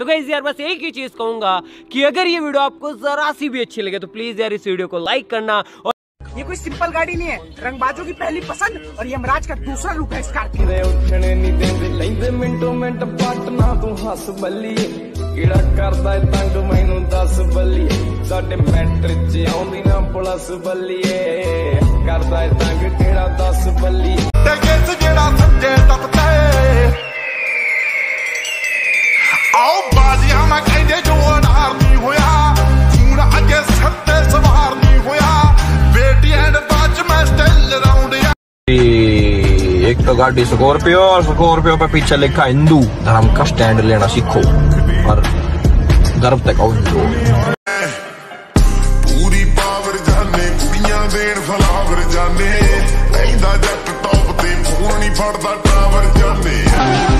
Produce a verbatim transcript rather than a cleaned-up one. तो गाइस यार बस एक ही चीज कहूंगा कि अगर ये वीडियो आपको जरा सी भी अच्छी लगे तो प्लीज यार इस वीडियो को लाइक करना। और ये कोई सिंपल गाड़ी नहीं है, रंगबाजों की पहली पसंद और यमराज का दूसरा रूप है एक तो गाड़ी स्कॉर्पियो और स्कॉर्पियो पे पीछे लिखा हिंदू धर्म का स्टैंड लेना सीखो और गर्व तक आओ हिंदू। पूरी पावर जाने कुड़ियां देन फलावर जाने ऐंदा जट टॉप ते पूरी फड़दा टावर जाने।